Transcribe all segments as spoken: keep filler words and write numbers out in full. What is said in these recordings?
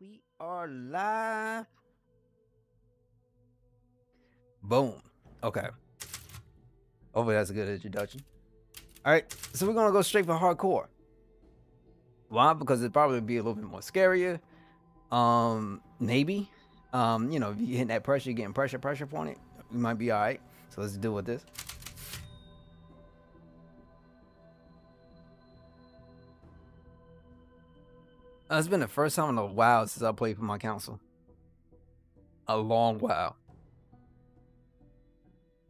we are live. Boom. Okay. Hopefully that's a good introduction. All right. So we're going to go straight for hardcore. Why? Because it'd probably be a little bit more scarier. Um, maybe. Um, you know, if you're hitting that pressure, you're getting pressure, pressure upon it, you might be all right. So let's deal with this. Uh, it's been the first time in a while since I played for my council. A long while.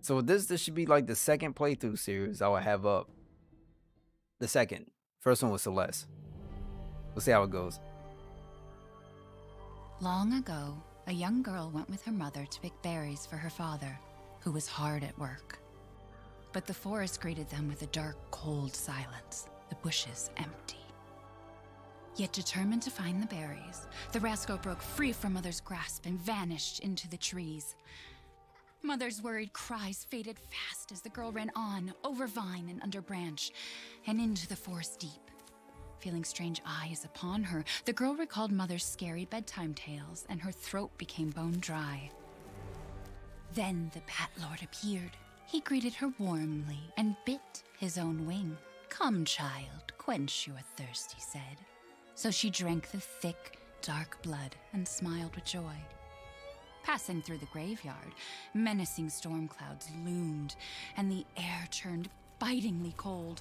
So this this should be like the second playthrough series I will have up. The second. First one was Celeste. We'll see how it goes. Long ago, a young girl went with her mother to pick berries for her father, who was hard at work. But the forest greeted them with a dark, cold silence, the bushes empty. Yet determined to find the berries, the rascal broke free from Mother's grasp and vanished into the trees. Mother's worried cries faded fast as the girl ran on, over vine and under branch, and into the forest deep. Feeling strange eyes upon her, the girl recalled Mother's scary bedtime tales, and her throat became bone dry. Then the Bat Lord appeared. He greeted her warmly and bit his own wing. "Come, child, quench your thirst," he said. So she drank the thick, dark blood and smiled with joy. Passing through the graveyard, menacing storm clouds loomed, and the air turned bitingly cold.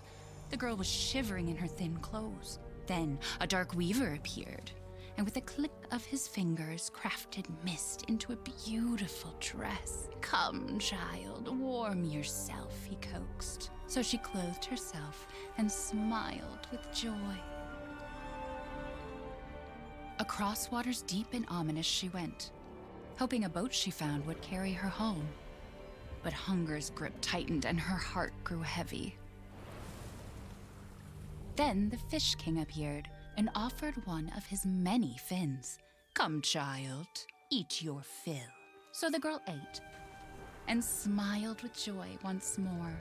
The girl was shivering in her thin clothes. Then a dark weaver appeared, and with a click of his fingers, crafted mist into a beautiful dress. "Come, child, warm yourself," he coaxed. So she clothed herself and smiled with joy. Across waters deep and ominous she went, hoping a boat she found would carry her home. But hunger's grip tightened and her heart grew heavy. Then the Fish King appeared and offered one of his many fins. "Come, child, eat your fill." So the girl ate and smiled with joy once more.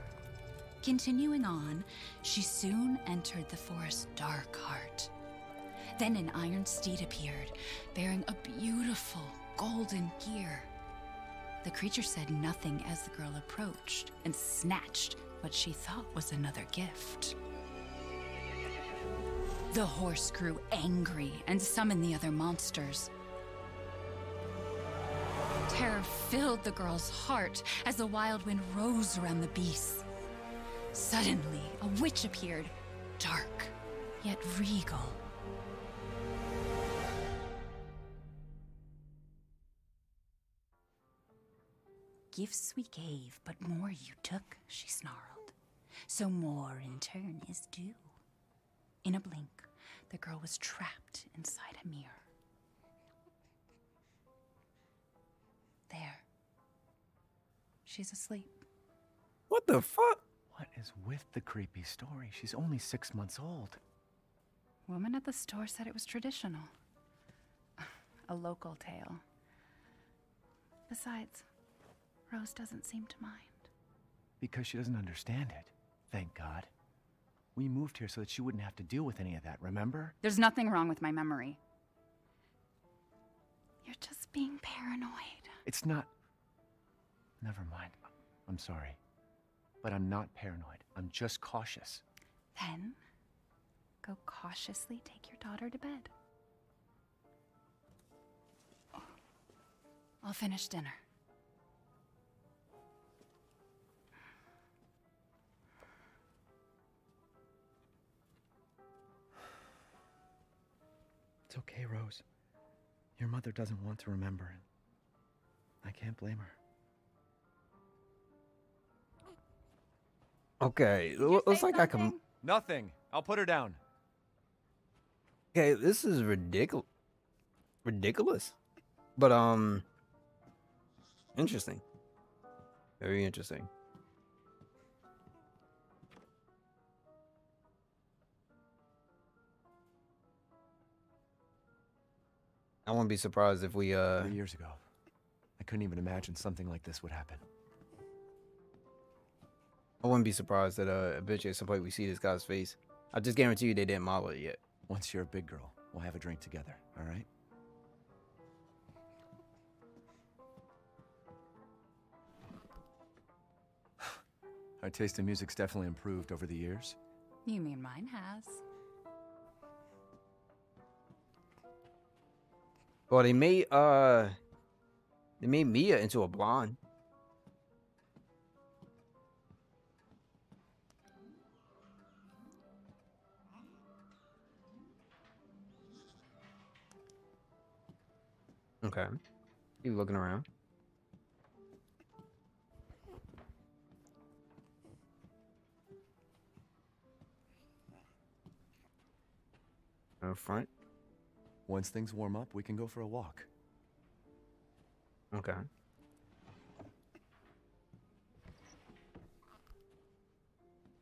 Continuing on, she soon entered the forest's dark heart. Then an iron steed appeared, bearing a beautiful golden gear. The creature said nothing as the girl approached and snatched what she thought was another gift. The horse grew angry and summoned the other monsters. Terror filled the girl's heart as the wild wind rose around the beasts. Suddenly, a witch appeared, dark yet regal. "Gifts we gave, but more you took," she snarled. "So more in turn is due." In a blink, the girl was trapped inside a mirror. There. She's asleep. What the fuck? What is with the creepy story? She's only six months old. Woman at the store said it was traditional. A local tale. Besides, Rose doesn't seem to mind. Because she doesn't understand it, thank God. We moved here so that she wouldn't have to deal with any of that, remember? There's nothing wrong with my memory. You're just being paranoid. It's not... Never mind. I'm sorry. But I'm not paranoid. I'm just cautious. Then, go cautiously take your daughter to bed. Oh. I'll finish dinner. It's okay, Rose. Your mother doesn't want to remember it. I can't blame her. Okay, looks like something? I can... Nothing. I'll put her down. Okay, this is ridiculous. Ridiculous. But, um... interesting. Very interesting. I wouldn't be surprised if we, uh... years ago, I couldn't even imagine something like this would happen. I wouldn't be surprised that, uh, eventually at some point we see this guy's face. I just guarantee you they didn't model it yet. Once you're a big girl, we'll have a drink together, alright? Our taste in music's definitely improved over the years. You mean mine has. Well, they made, uh, they made Mia into a blonde. Okay. Keep looking around. Out front. Once things warm up, we can go for a walk. Okay.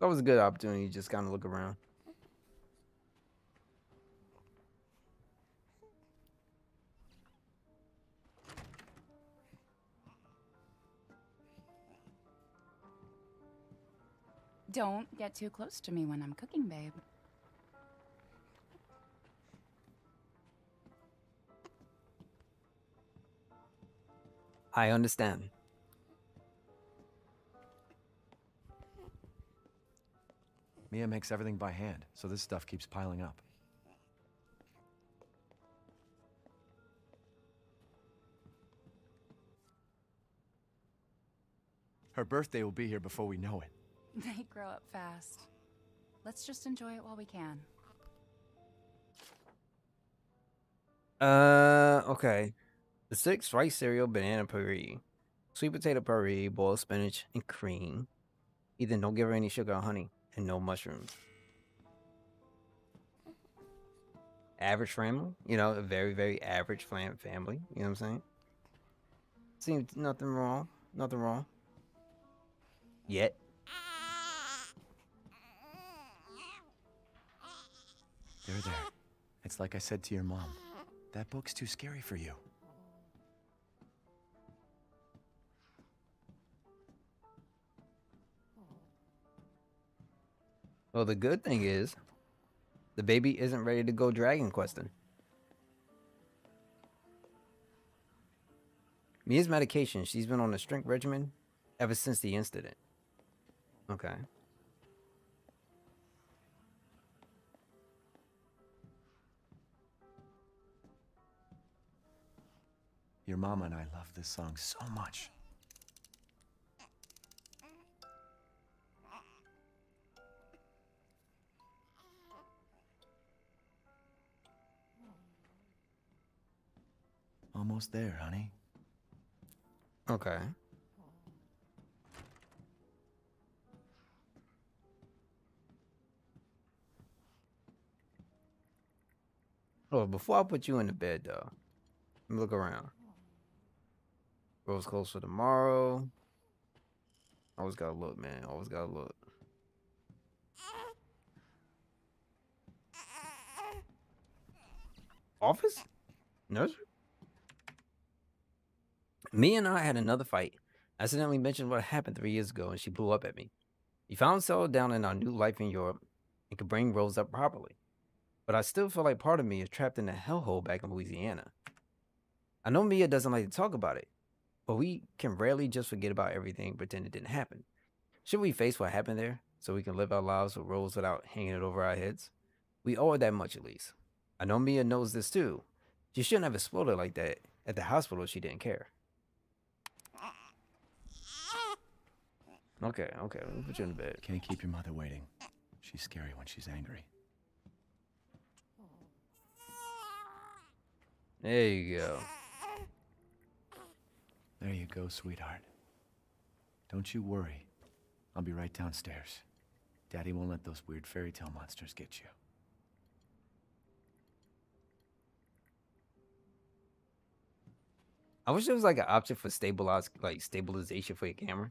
That was a good opportunity, just kind of look around. Don't get too close to me when I'm cooking, babe. I understand. Mia makes everything by hand, so this stuff keeps piling up. Her birthday will be here before we know it. They grow up fast. Let's just enjoy it while we can. Uh, okay. The six rice cereal, banana puree, sweet potato puree, boiled spinach, and cream. Ethan, don't give her any sugar or honey, and no mushrooms. Average family, you know, a very, very average family, you know what I'm saying? Seems nothing wrong, nothing wrong. Yet. There, there. It's like I said to your mom. That book's too scary for you. Well, the good thing is, the baby isn't ready to go dragon questing. Mia's medication. She's been on a strict regimen ever since the incident. Okay. Your mama and I love this song so much. Almost there, honey. Okay. Oh, before I put you in the bed, though, let me look around. Rose close for tomorrow. Always gotta look, man. Always gotta look. Office? Nursery? Mia and I had another fight. I accidentally mentioned what happened three years ago and she blew up at me. We found settled down in our new life in Europe and could bring Rose up properly. But I still feel like part of me is trapped in a hellhole back in Louisiana. I know Mia doesn't like to talk about it, but we can rarely just forget about everything and pretend it didn't happen. Should we face what happened there so we can live our lives with Rose without hanging it over our heads? We owe her that much at least. I know Mia knows this too. She shouldn't have exploded like that. At the hospital, she didn't care. Okay, okay, we'll put you in bed. Can't keep your mother waiting. She's scary when she's angry. There you go. There you go, sweetheart. Don't you worry. I'll be right downstairs. Daddy won't let those weird fairy tale monsters get you. I wish there was like an option for stabilize, like stabilization for your camera.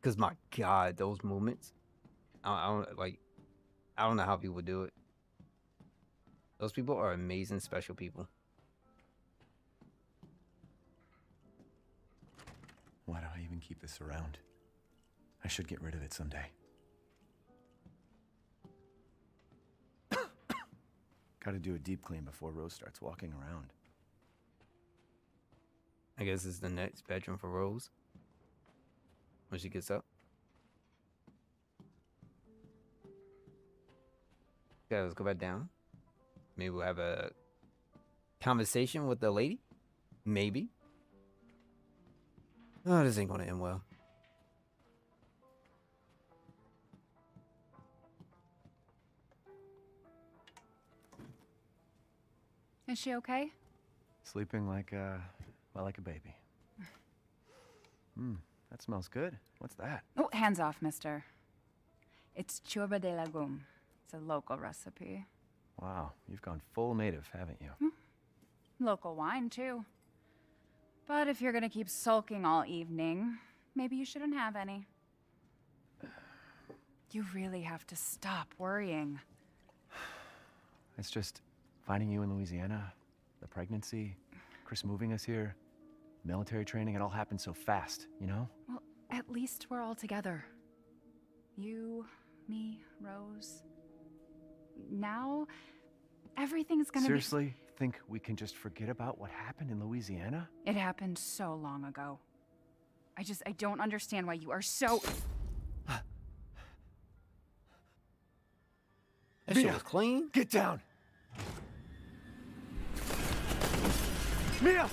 Cause my God, those movements. I don't, I don't like. I don't know how people do it. Those people are amazing, special people. Why do I even keep this around? I should get rid of it someday. Gotta do a deep clean before Rose starts walking around. I guess it's the next bedroom for Rose. When she gets up. Okay, let's go back down. Maybe we'll have a conversation with the lady. Maybe. Oh, this ain't gonna end well. Is she okay? Sleeping like uh well like a baby. Hmm, that smells good. What's that? Oh, hands off, mister. It's churba de legume. It's a local recipe. Wow, you've gone full native, haven't you? Hmm. Local wine too. But if you're gonna keep sulking all evening, maybe you shouldn't have any. You really have to stop worrying. It's just finding you in Louisiana, the pregnancy, Chris moving us here, military training, it all happened so fast, you know? Well, at least we're all together. You, me, Rose. Now, everything's gonna be— Seriously? Think we can just forget about what happened in Louisiana? It happened so long ago. I just, I don't understand why you are so... That shit was clean. Get down! Mia!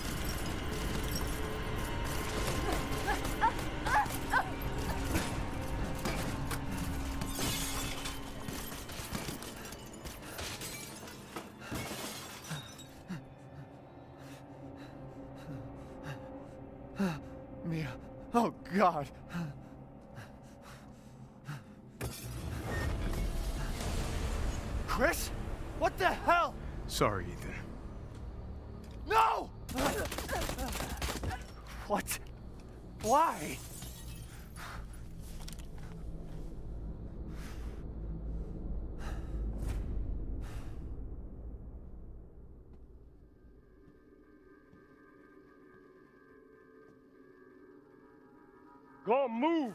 Oh, God. Chris? What the hell? Sorry, Ethan. No! What? Why? Don't move!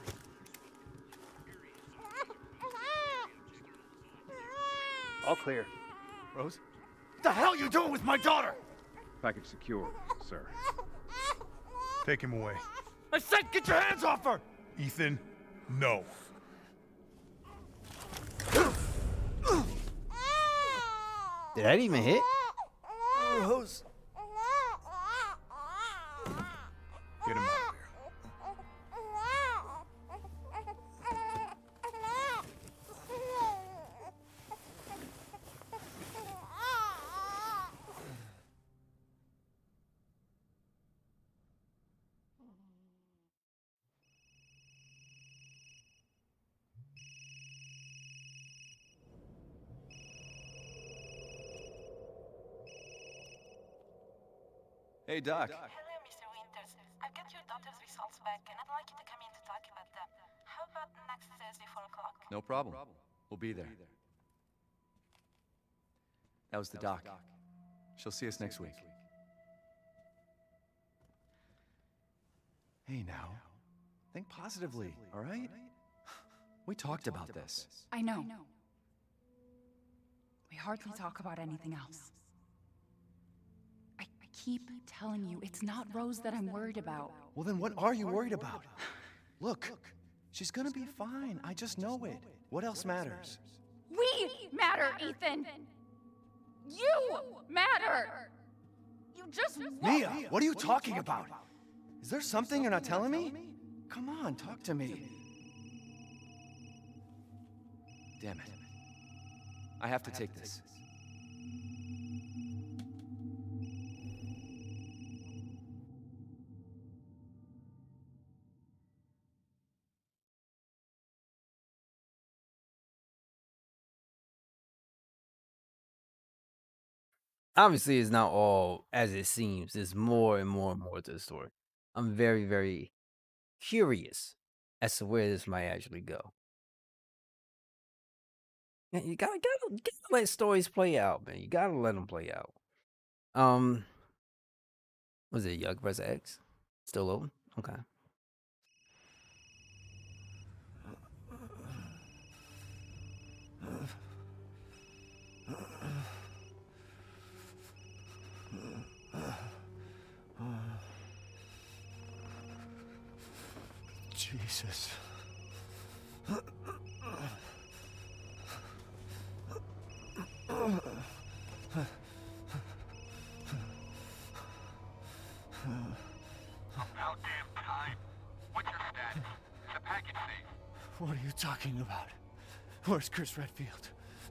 All clear. Rose? What the hell are you doing with my daughter? Package secure, sir. Take him away. I said get your hands off her! Ethan, no. Did that even hit? Rose. Get him out. Hey, Doc. Hello, Mister Winters. I've got your daughter's results back, and I'd like you to come in to talk about them. How about next Thursday, four o'clock? No problem. We'll be there. That was the doc. She'll see us next week. Hey, now. Think positively, all right? We talked about this. I know. We hardly talk about anything else. Keep telling you it's not Rose that I'm worried about. Well, then what are you worried about? Look, she's gonna be fine. I just know it. What else matters? We matter, Ethan. You matter. You just won't. Mia, what are you talking about? Is there something you're not telling me? Come on, talk to me. Damn it. I have to take this. Obviously, it's not all as it seems. There's more and more and more to the story. I'm very, very curious as to where this might actually go. And you gotta, gotta, gotta let stories play out, man. You gotta let them play out. Um, was it Yug versus X? Still open? Okay. Jesus. How damn kind. What's your stats? Is the package safe? What are you talking about? Where's Chris Redfield?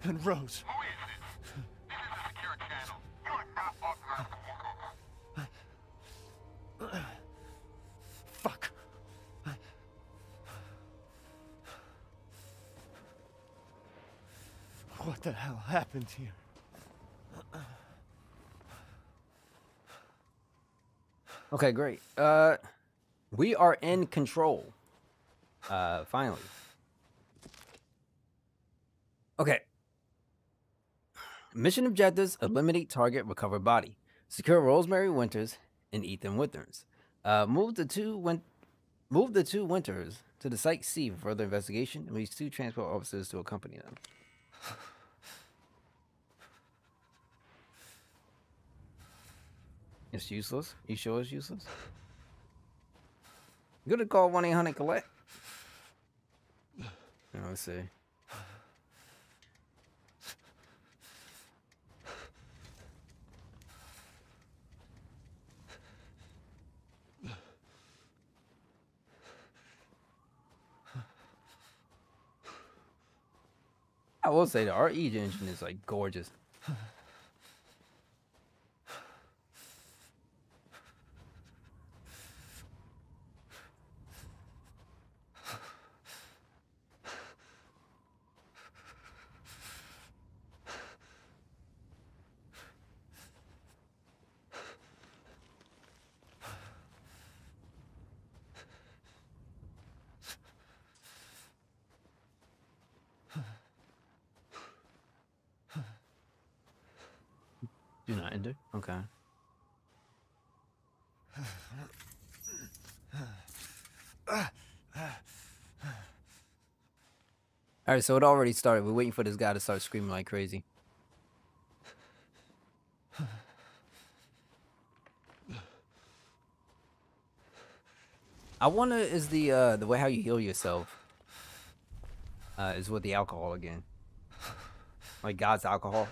And Rose? Who is this? This is a secure channel. You are not authorized to work. Fuck. What the hell happened here? Okay, great. Uh, we are in control. Uh, finally. Okay. Mission objectives: eliminate target, recover body, secure Rosemary Winters and Ethan Winters. Uh, move the two win move the two Winters to the Site C for further investigation, and release two transport officers to accompany them. It's useless. You sure it's useless? Good to call one eight hundred Collect. Oh, let's see. I will say the R E engine is like gorgeous. Do not enter? Okay. Alright, so it already started. We're waiting for this guy to start screaming like crazy. I wonder is the uh, the way how you heal yourself uh, is with the alcohol again. Like God's alcohol.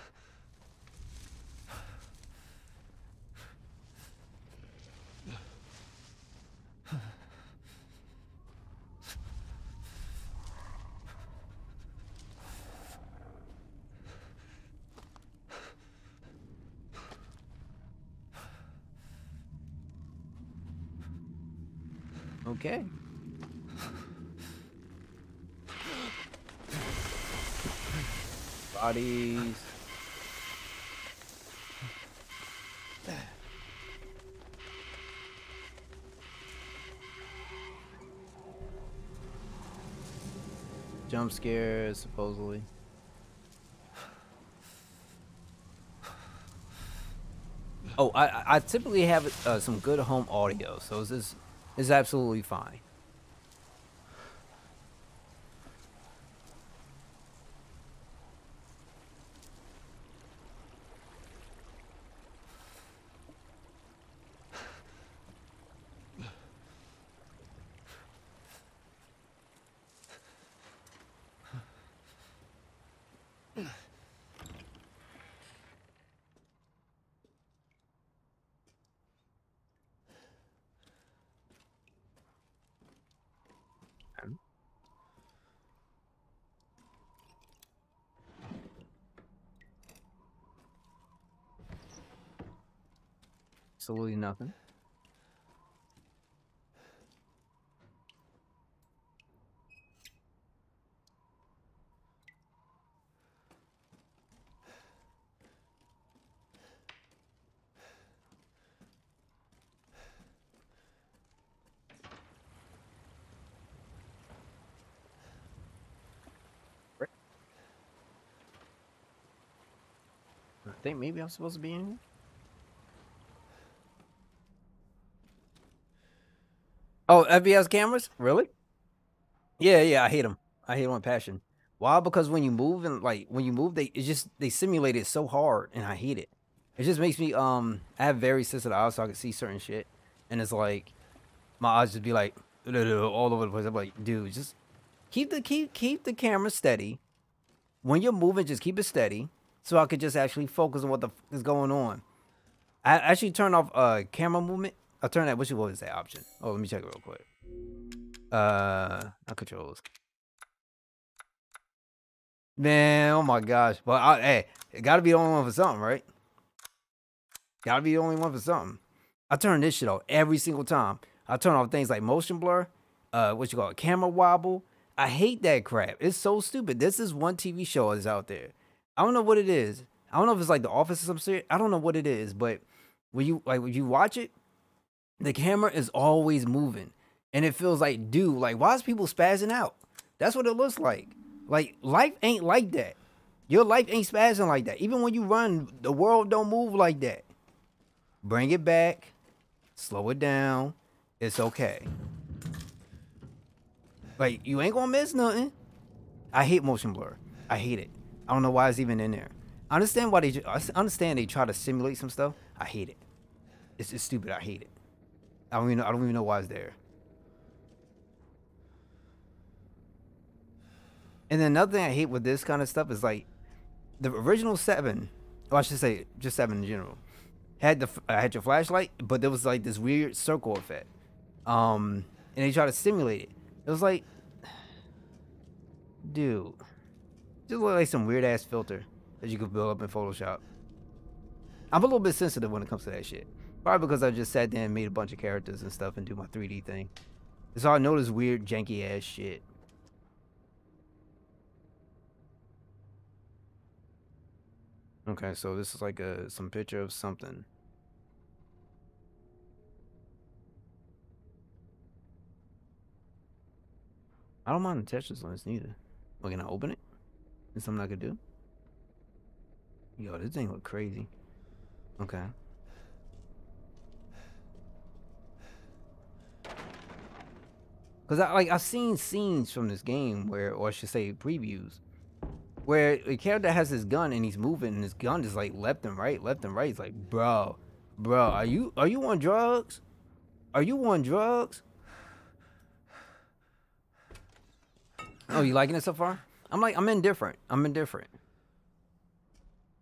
Okay. Bodies. Jump scares, supposedly. Oh, I I typically have uh, some good home audio, so is this. Is absolutely fine. Absolutely nothing. I think maybe I'm supposed to be in here. Oh, F B S cameras? Really? Yeah, yeah, I hate them. I hate them with passion. Why? Because when you move and like when you move, they it's just they simulate it so hard, and I hate it. It just makes me um. I have very sensitive eyes, so I can see certain shit, and it's like my eyes just be like all over the place. I'm like, dude, just keep the keep keep the camera steady. When you're moving, just keep it steady, so I could just actually focus on what the fuck is going on. I actually turned off uh camera movement. Alternative, which was that option? Oh, let me check it real quick. Uh, not controls. Man, oh my gosh. Well, I, hey, it gotta be the only one for something, right? Gotta be the only one for something. I turn this shit off every single time. I turn off things like motion blur, uh, what you call it, camera wobble. I hate that crap. It's so stupid. This is one T V show that's out there. I don't know what it is. I don't know if it's like The Office or some shit. I don't know what it is, but when you like when you watch it, the camera is always moving, and it feels like, dude, like why is people spazzing out? That's what it looks like. Like life ain't like that. Your life ain't spazzing like that. Even when you run, the world don't move like that. Bring it back. Slow it down. It's okay. Like, you ain't gonna miss nothing. I hate motion blur. I hate it. I don't know why it's even in there. I understand why they I understand they try to simulate some stuff. I hate it. It's just stupid. I hate it. I don't even know, I don't even know why it's there. And then another thing I hate with this kind of stuff is like the original seven, or I should say just seven in general, had the I had your flashlight, but there was like this weird circle effect. Um, and they try to simulate it. It was like, dude, just look like some weird ass filter that you could build up in Photoshop. I'm a little bit sensitive when it comes to that shit. Probably because I just sat there and made a bunch of characters and stuff and do my three D thing. So I noticed weird, janky ass shit. Okay, so this is like a some picture of something. I don't mind the Tetris lens neither. Well, can I open it? Is something I could do? Yo, this thing look crazy. Okay. Cause I like I've seen scenes from this game where, or I should say previews, where a character has his gun and he's moving, and his gun is like left and right, left and right. It's like, bro, bro, are you are you on drugs? Are you on drugs? Oh, you liking it so far? I'm like, I'm indifferent. I'm indifferent.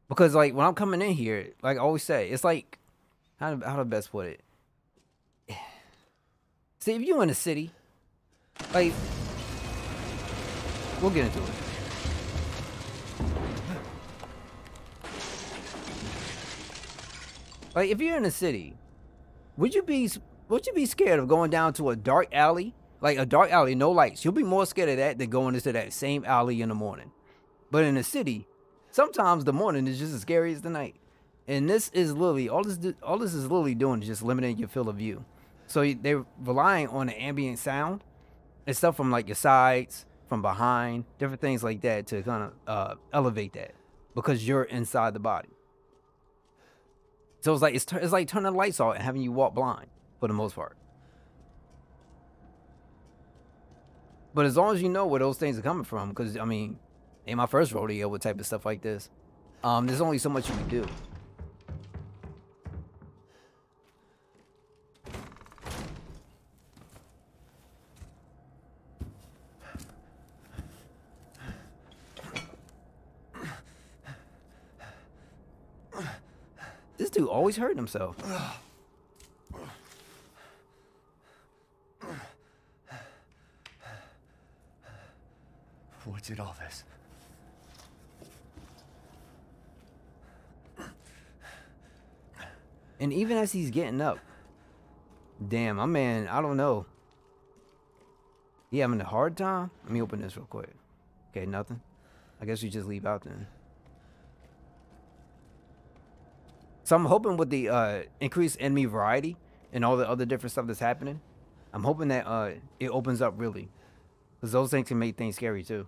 Because like when I'm coming in here, like I always say, it's like, how to, how to best put it. See, if you're in a city, like, we'll get into it. Like, if you're in a city, would you be would you be scared of going down to a dark alley? Like a dark alley, no lights. You'll be more scared of that than going into that same alley in the morning. But in a city, sometimes the morning is just as scary as the night. And this is literally, all this, all this is literally doing is just limiting your field of view. So they're relying on the ambient sound and stuff from like your sides, from behind, different things like that to kind of uh, elevate that because you're inside the body. So it's like, it's, it's like turning the lights off and having you walk blind for the most part. But as long as you know where those things are coming from, because, I mean, in my first rodeo with type of stuff like this, um, there's only so much you can do. This dude always hurting himself. What did all this? And even as he's getting up, damn, my man, I don't know. He having a hard time? Let me open this real quick. Okay, nothing. I guess we just leave out then. So I'm hoping with the uh, increased enemy variety and all the other different stuff that's happening, I'm hoping that uh, it opens up really. Because those things can make things scary too.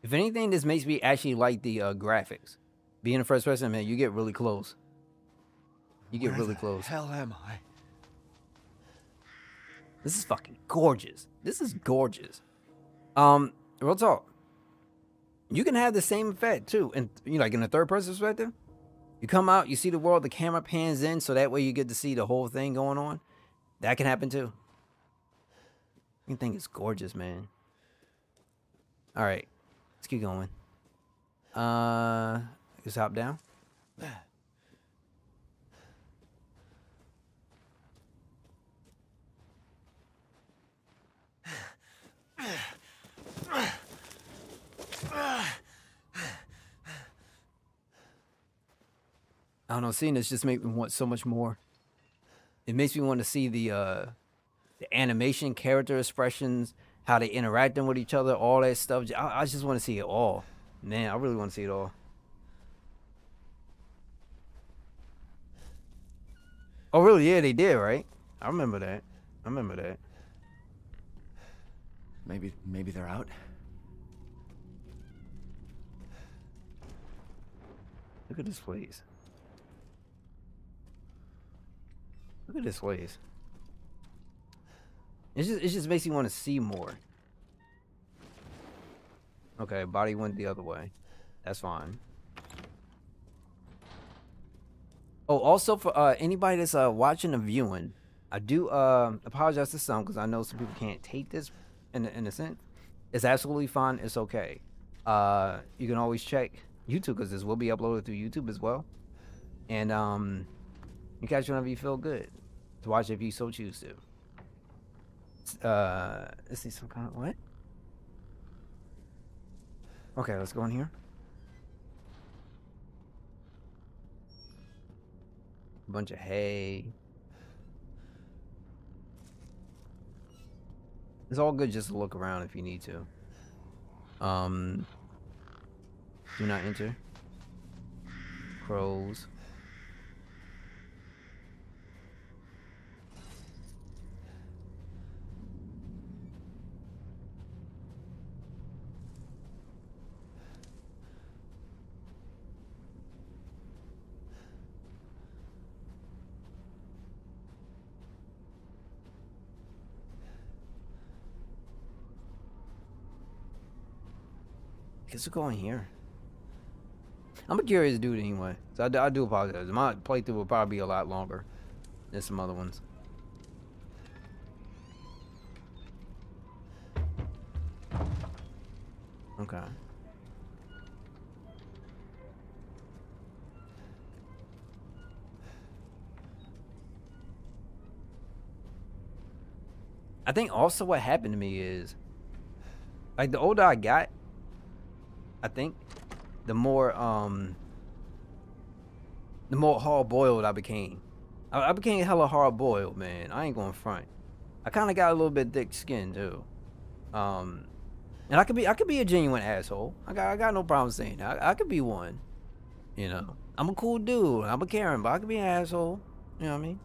If anything, this makes me actually like the uh, graphics. Being a first person, man, you get really close. You get Where really the close. Hell am I? This is fucking gorgeous. This is gorgeous. Um, real talk. You can have the same effect too, and you know, like in a third person perspective, You come out, you see the world, the camera pans in, so that way you get to see the whole thing going on. That can happen too. You think it's gorgeous, man. All right, let's keep going. Uh, let's hop down. I don't know, seeing this just makes me want so much more. It makes me want to see the uh, the animation, character expressions, how they interacting with each other, all that stuff. I, I just want to see it all. Man, I really want to see it all. Oh, really? Yeah, they did, right? I remember that. I remember that. Maybe, maybe they're out. Look at this place. Look at this place. It just, it just makes you want to see more. Okay, body went the other way. That's fine. Oh, also for uh, anybody that's uh, watching or viewing, I do uh, apologize to some because I know some people can't take this in the innocent. It's absolutely fine. It's okay. Uh, you can always check YouTube because this will be uploaded through YouTube as well. And um, you catch whenever you feel good to watch if you so choose to. Uh, let's see some kind of what? Okay, let's go in here. A bunch of hay. It's all good just to look around if you need to. Um, do not enter. Crows. Guess we're going here. I'm a curious dude anyway, so I do, I do apologize. My playthrough will probably be a lot longer than some other ones. Okay. I think also what happened to me is, like, the older I got, I think the more um the more hard boiled I became. I, I became hella hard boiled, man. I ain't going front. I kind of got a little bit thick skin too, um, and I could be I could be a genuine asshole. I got I got no problem saying that. I, I could be one. You know, I'm a cool dude. I'm a Karen, but I could be an asshole. You know what I mean?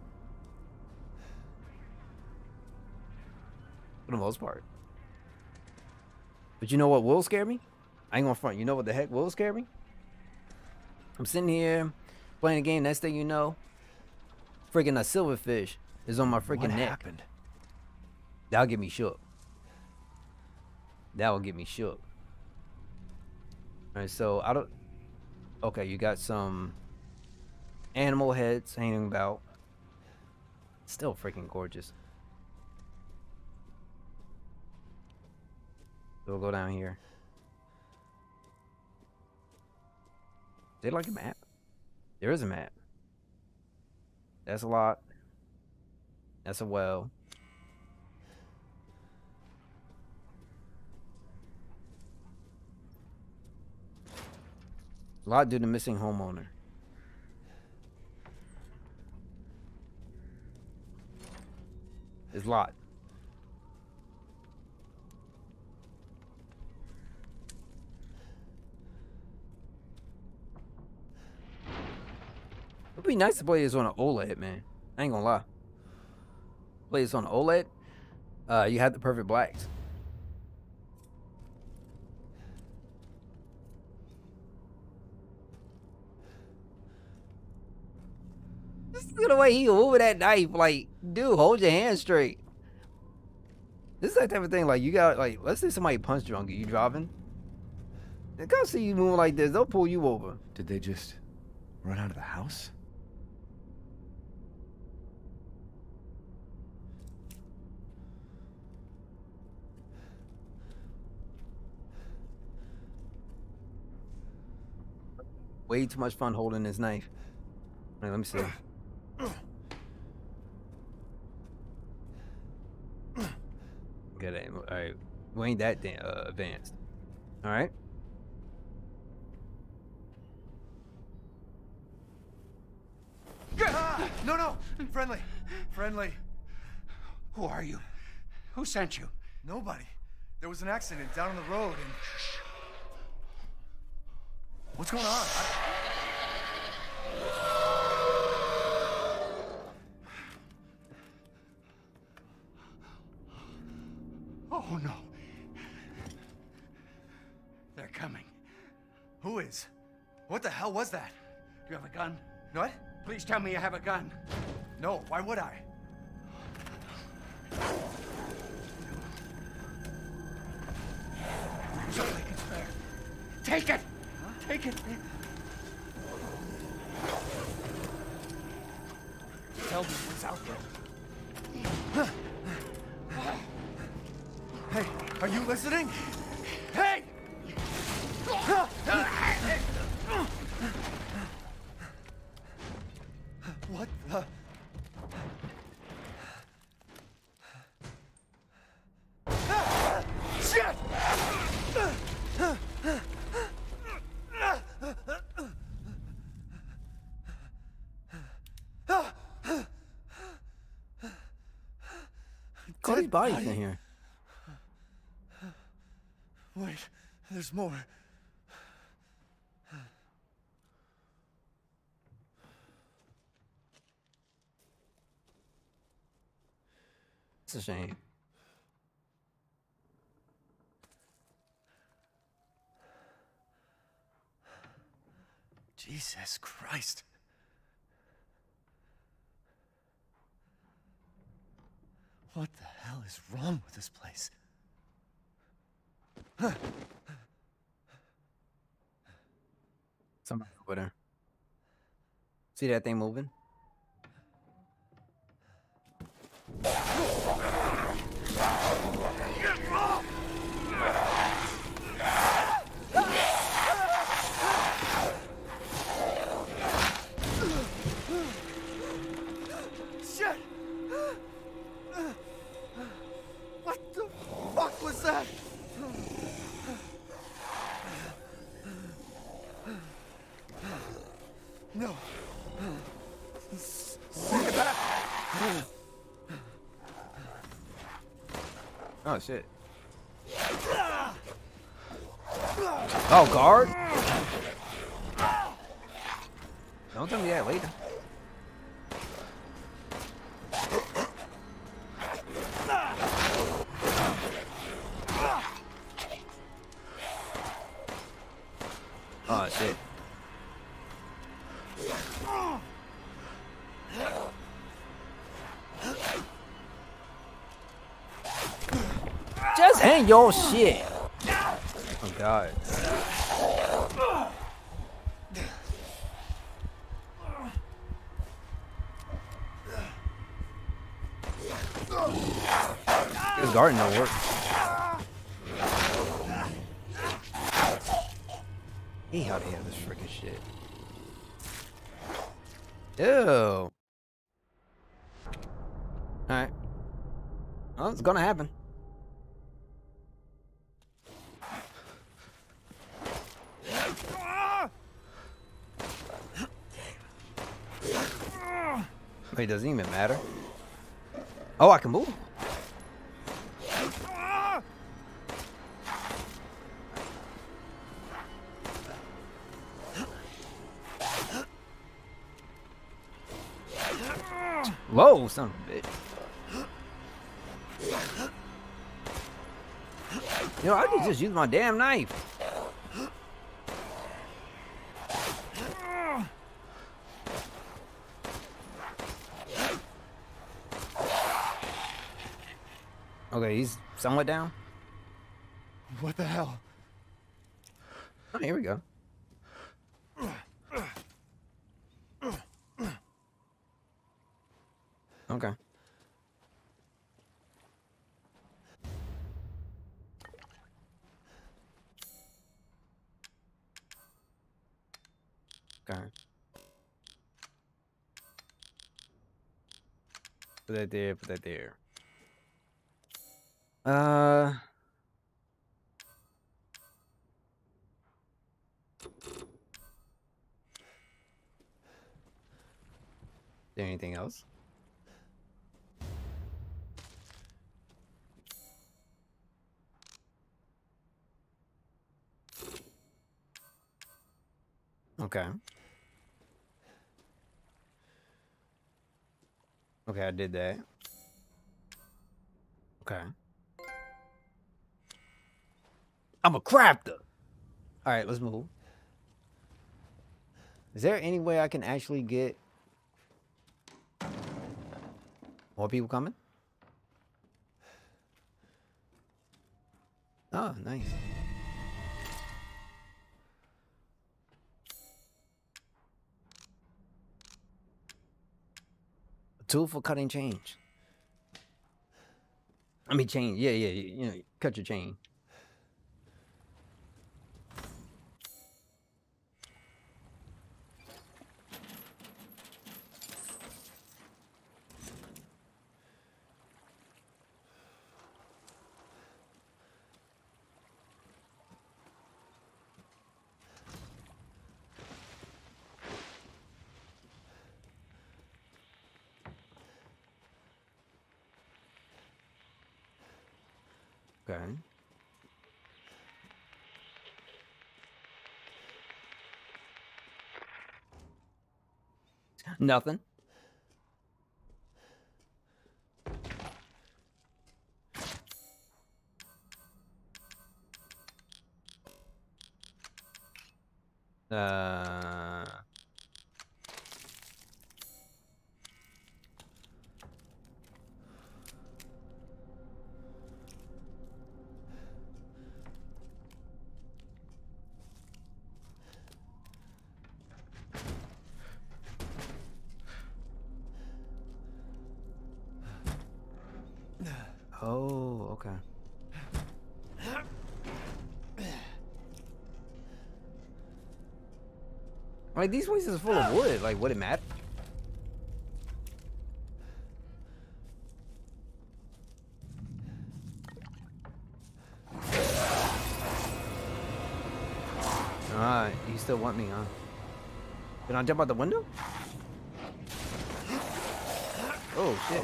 For the most part. But you know what will scare me? I ain't gonna front. You know what the heck will scare me? I'm sitting here playing a game. Next thing you know, freaking a silverfish is on my freaking what neck. Happened? That'll get me shook. That'll get me shook. All right, so I don't. Okay, you got some animal heads hanging about. Still freaking gorgeous. We'll go down here. They like a map. There is a map. That's a lot. That's a well. A lot due to missing homeowner. It's a lot. It'd be nice to play this on an OLED, man. I ain't gonna lie. Play this on an OLED, uh, you have the perfect blacks. Just look at the way he over that knife, like, dude, hold your hand straight. This is that type of thing, like, you got, like, let's say somebody punch drunk, you driving? They gotta see you moving like this, they'll pull you over. Did they just Run out of the house? Way too much fun holding his knife. All right, let me see. Good aim. All right, we ain't that damn uh, advanced. All right. Ah, no, no, friendly, friendly. Who are you? Who sent you? Nobody. There was an accident down on the road, and what's going on? I... Oh, no. They're coming. Who is? What the hell was that? Do you have a gun? What? Please tell me you have a gun. No, why would I? Something is there. Take it! Huh? Take it! Tell me what's out there. Huh. Hey, are you listening? Hey! What the? Shit! Got his body in here. Wait, there's more. It's a shame. Jesus Christ. What the hell is wrong with this place? Somebody over there. See that thing moving? Shit! What the fuck was that? No. Send it back. Oh shit. Oh guard. Don't tell me that later. Oh shit. Just hang your shit. Oh god. This garden don't work. He ought to have this freaking shit. Ew. Alright. Well, it's gonna happen. Wait, doesn't even matter. Oh, I can move. Whoa, son of a bitch. You know, I could just use my damn knife. Okay, he's somewhat down. What the hell? Oh, here we go. Okay. Okay. Put that there, put that there. Uh... Is there anything else? Okay. Okay, I did that. Okay. I'm a crafter! Alright, let's move. Is there any way I can actually get... More people coming? Oh, nice. A tool for cutting change. I mean, chain. Yeah, yeah, yeah. You know, cut your chain. Nothing. Uh... Oh, okay. Like, these places are full of wood. Like, would it matter? Ah, you still want me, huh? Can I jump out the window? Oh, shit.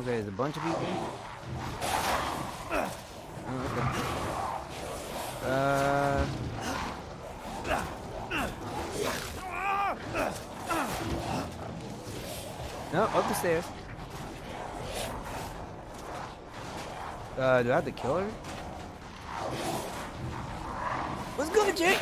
Okay, there's a bunch of people. Oh, okay. Uh... No, up the stairs. Uh, do I have to kill her? What's good, Jake?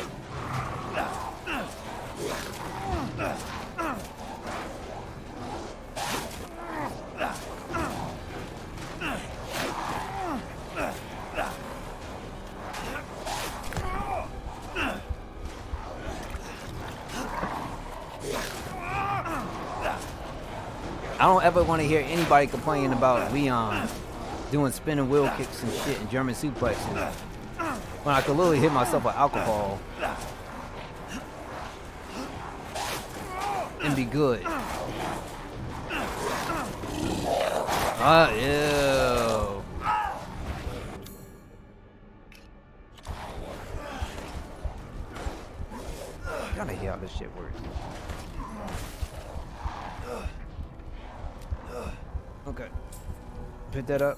I don't ever want to hear anybody complaining about Leon doing spinning wheel kicks and shit and German suplexes when I could literally hit myself with alcohol and be good. Ah, ew. I gotta hear how this shit works. Okay, pick that up.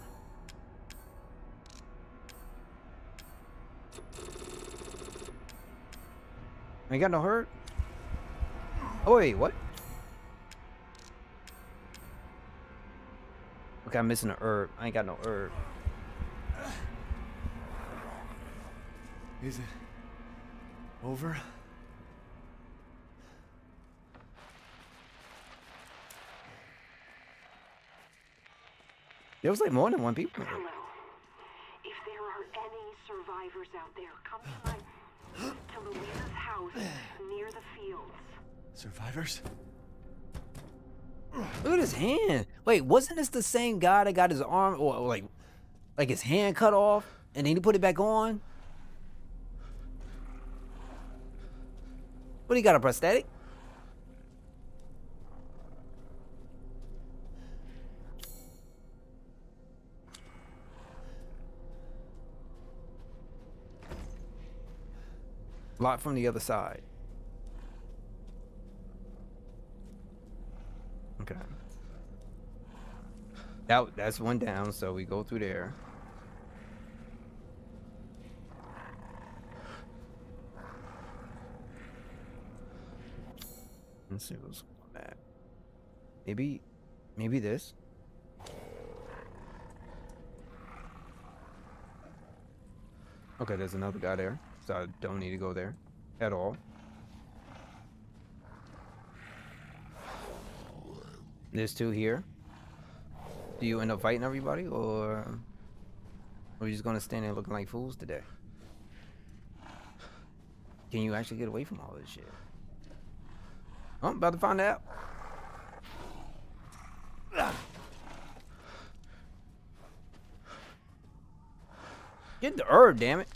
I got no hurt. Oh wait, what? Okay, I'm missing a herb. I ain't got no herb. Is it over? There was like more than one people. Hello. If there are any survivors out there, come to my to Louisa's house near the fields. Survivors? Look at his hand. Wait, wasn't this the same guy that got his arm, or like, like his hand cut off, and then he put it back on? What, he got a prosthetic? Locked from the other side. Okay. That, that's one down, so we go through there. Let's see what's going on. Maybe, maybe this. Okay, there's another guy there. So I don't need to go there at all. There's two here. Do you end up fighting everybody, or are we just gonna stand there looking like fools today? Can you actually get away from all this shit? I'm about to find out. Get the herb, damn it.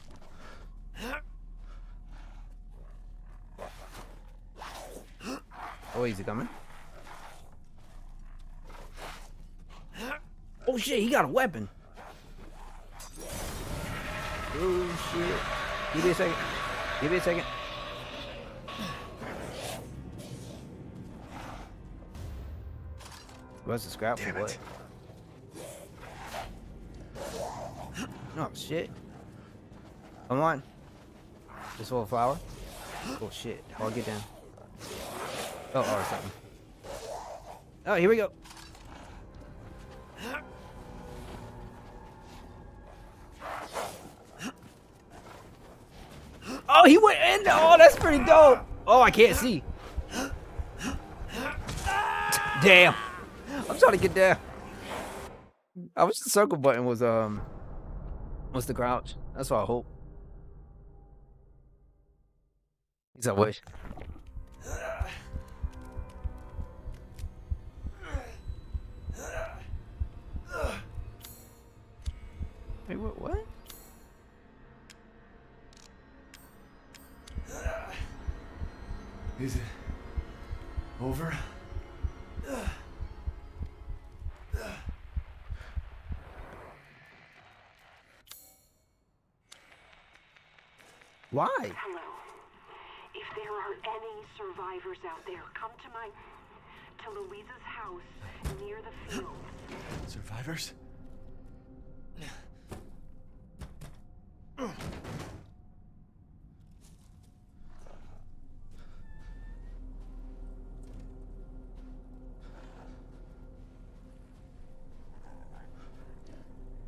Oh, is he coming? Oh shit, he got a weapon. Oh shit. Give me a second. Give me a second. What's the scrap for what? Oh shit. Come on. This little flower. Oh shit. I'll get down. Oh, or something. Oh, here we go. Oh, he went in there. Oh, that's pretty dope. Oh, I can't see. Damn. I'm trying to get down. I wish the circle button was, um, was the crouch. That's what I hope. He's I wish. Wait, what? What? Is it over? Why? Hello. If there are any survivors out there, come to my to Louisa's house near the fields. Survivors?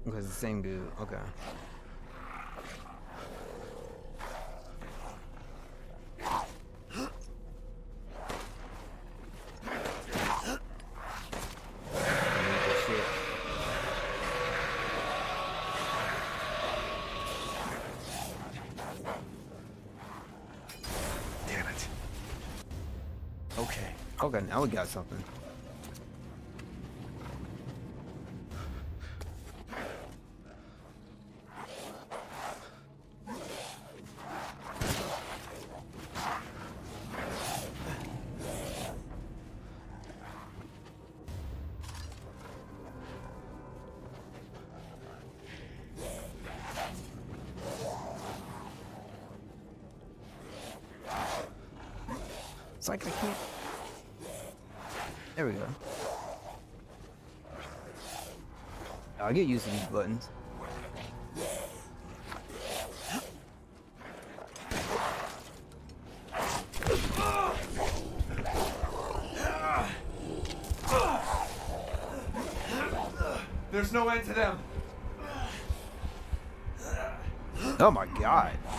Okay, it's the same dude. Okay. Okay, now we got something. It's like I can't. There we go. I'll get used to these buttons. There's no end to them. Oh my god.